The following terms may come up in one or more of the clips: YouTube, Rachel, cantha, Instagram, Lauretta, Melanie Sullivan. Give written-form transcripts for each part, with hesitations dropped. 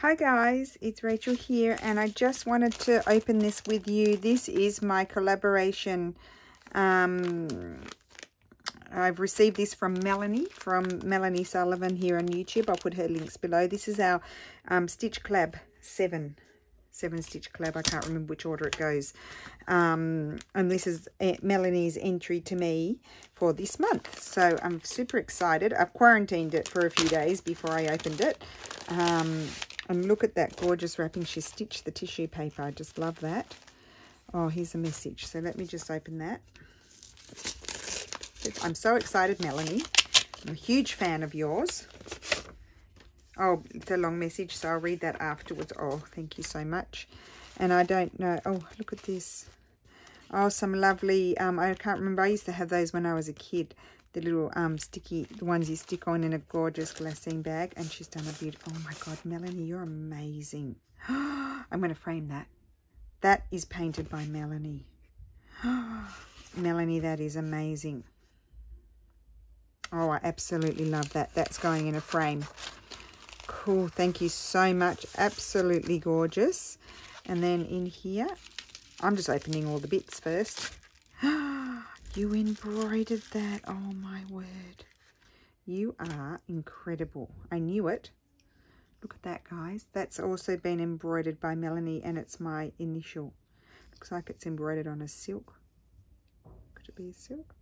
Hi guys, it's Rachel here, and I just wanted to open this with you. This is my collaboration. I've received this from Melanie, Sullivan here on YouTube. I'll put her links below. This is our Stitch Club Seven Stitch Club. I can't remember which order it goes. And this is Melanie's entry to me for this month. So I'm super excited. I've quarantined it for a few days before I opened it. And look at that gorgeous wrapping. She stitched the tissue paper. I just love that. Oh, here's a message. So let me just open that. I'm so excited, Melanie. I'm a huge fan of yours. Oh, it's a long message, so I'll read that afterwards. Oh, thank you so much. And I don't know. Oh, look at this. Oh, some lovely, I can't remember. I used to have those when I was a kid. The little sticky, the ones you stick on in a gorgeous glacine bag. And she's done a beautiful, oh my God, Melanie, you're amazing. I'm going to frame that. That is painted by Melanie. Melanie, that is amazing. Oh, I absolutely love that. That's going in a frame. Cool, thank you so much. Absolutely gorgeous. And then in here, I'm just opening all the bits first. You embroidered that. Oh my word, you are incredible. I knew it. Look at that, guys. That's also been embroidered by Melanie, and it's my initial. Looks like it's embroidered on a silk. Could it be a silk?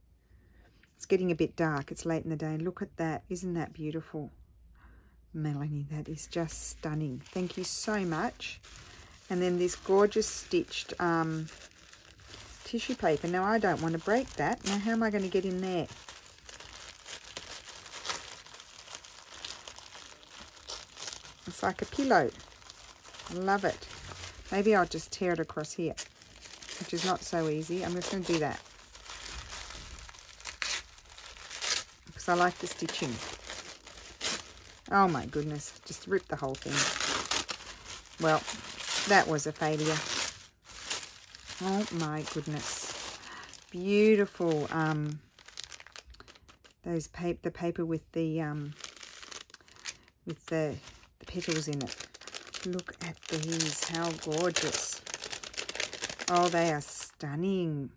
It's getting a bit dark. It's late in the day. Look at that. Isn't that beautiful? Melanie, that is just stunning. Thank you so much. And then this gorgeous stitched tissue paper. Now, I don't want to break that. Now, how am I going to get in there? It's like a pillow. I love it. Maybe I'll just tear it across here, which is not so easy. I'm just going to do that because I like the stitching. Oh my goodness, just ripped the whole thing. Well, that was a failure. Oh my goodness. Beautiful. The paper with the petals in it. Look at these, how gorgeous. Oh, they are stunning.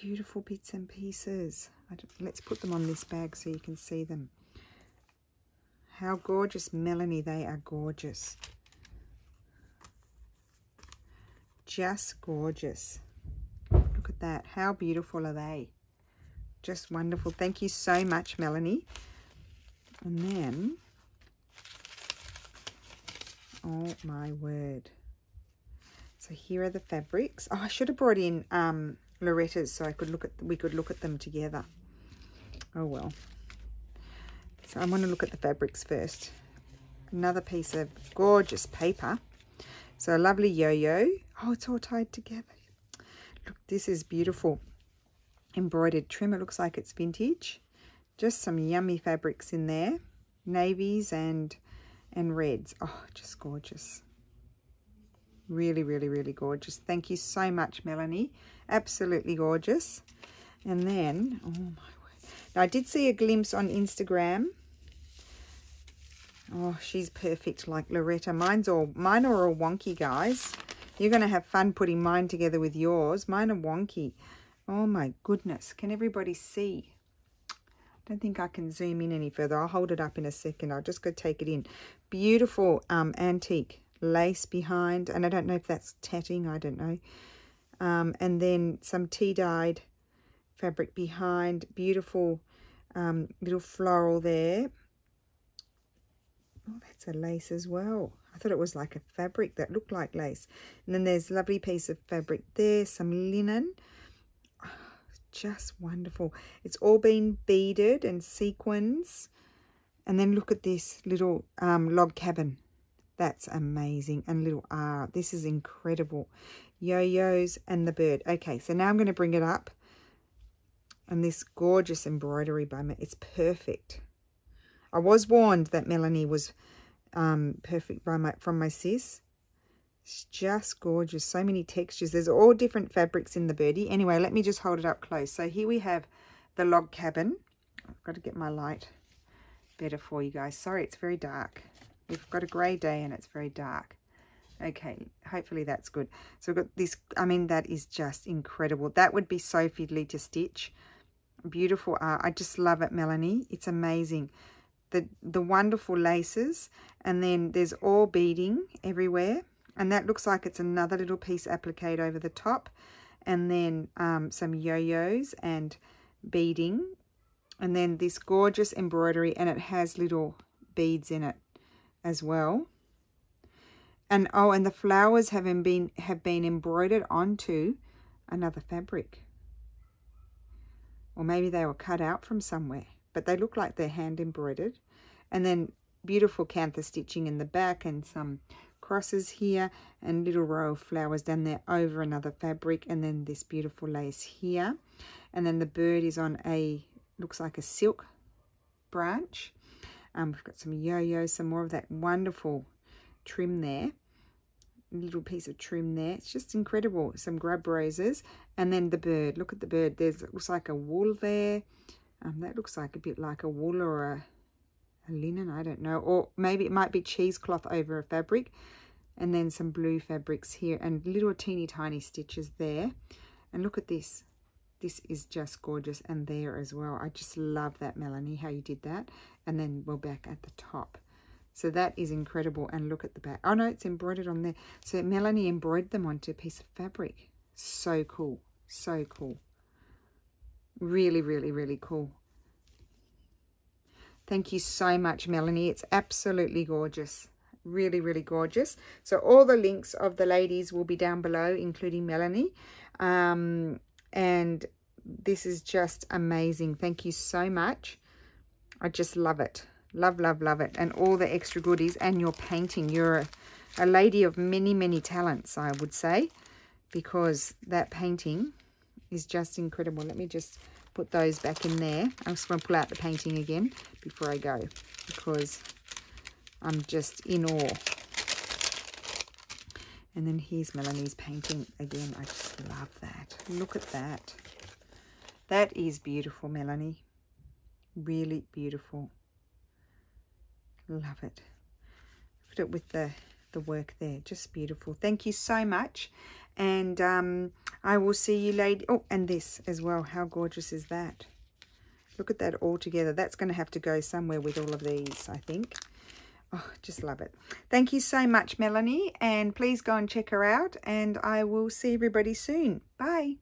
Beautiful bits and pieces. Let's put them on this bag so you can see them. How gorgeous, Melanie, they are gorgeous. Just gorgeous. Look at that. How beautiful are they? Just wonderful. Thank you so much, Melanie. And then, oh my word. So here are the fabrics. Oh, I should have brought in Lauretta's so I could look at, we could look at them together. Oh well. So I want to look at the fabrics first. Another piece of gorgeous paper. So a lovely yo-yo. Oh, it's all tied together. Look, this is beautiful. Embroidered trim. It looks like it's vintage. Just some yummy fabrics in there. Navies and reds. Oh, just gorgeous. Really, really, really gorgeous. Thank you so much, Melanie. Absolutely gorgeous. And then, oh my word. Now, I did see a glimpse on Instagram. Oh, she's perfect like Lauretta. Mine are all wonky, guys. You're going to have fun putting mine together with yours. Mine are wonky. Oh, my goodness. Can everybody see? I don't think I can zoom in any further. I'll hold it up in a second. I'll just go take it in. Beautiful antique lace behind. And I don't know if that's tatting. I don't know. And then some tea-dyed fabric behind. Beautiful little floral there. Oh, that's a lace as well. I thought it was like a fabric that looked like lace. And then there's a lovely piece of fabric there, some linen. Oh, just wonderful. It's all been beaded and sequins. And then look at this little log cabin. That's amazing. And little R. This is incredible. Yo-yos and the bird. Okay, so now I'm going to bring it up. And this gorgeous embroidery by me. It's perfect. I was warned that Melanie was perfect from my sis. It's just gorgeous. So many textures. There's all different fabrics in the birdie. Anyway, let me just hold it up close. So here we have the log cabin. I've got to get my light better for you guys. Sorry, it's very dark. We've got a grey day and it's very dark. Okay, hopefully that's good. So we've got this, I mean, that is just incredible. That would be so fiddly to stitch. Beautiful art. I just love it, Melanie. It's amazing. The wonderful laces, and then there's all beading everywhere. And that looks like it's another little piece appliqué over the top. And then some yo-yos and beading. And then this gorgeous embroidery, and it has little beads in it as well. And oh, and the flowers have been embroidered onto another fabric. Or maybe they were cut out from somewhere, but they look like they're hand embroidered. And then beautiful cantha stitching in the back, and some crosses here, and little row of flowers down there over another fabric, and then this beautiful lace here. And then the bird is on a, looks like a silk branch. We've got some yo-yos, some more of that wonderful trim there, little piece of trim there. It's just incredible. Some grub roses, and then the bird. Look at the bird. There's, it looks like a wool there. That looks like a bit like a wool or a linen, I don't know, or maybe it might be cheesecloth over a fabric. And then some blue fabrics here, and little teeny tiny stitches there. And look at this, this is just gorgeous. And there as well, I just love that, Melanie, how you did that. And then we're back at the top. So that is incredible. And look at the back. Oh no, it's embroidered on there. So Melanie embroidered them onto a piece of fabric. So cool, so cool. Really, really, really cool. Thank you so much, Melanie. It's absolutely gorgeous. Really, really gorgeous. So all the links of the ladies will be down below, including Melanie. And this is just amazing. Thank you so much. I just love it. Love, love, love it. And all the extra goodies and your painting. You're a lady of many, many talents, I would say, because that painting is just incredible. Let me just put those back in there. I'm just going to pull out the painting again before I go, because I'm just in awe. And then here's Melanie's painting again. I just love that. Look at that. That is beautiful, Melanie. Really beautiful. Love it. Put it with the work there. Just beautiful. Thank you so much. And I will see you later. Oh, and this as well. How gorgeous is that? Look at that all together. That's going to have to go somewhere with all of these, I think. Oh, just love it. Thank you so much, Melanie. And please go and check her out. And I will see everybody soon. Bye.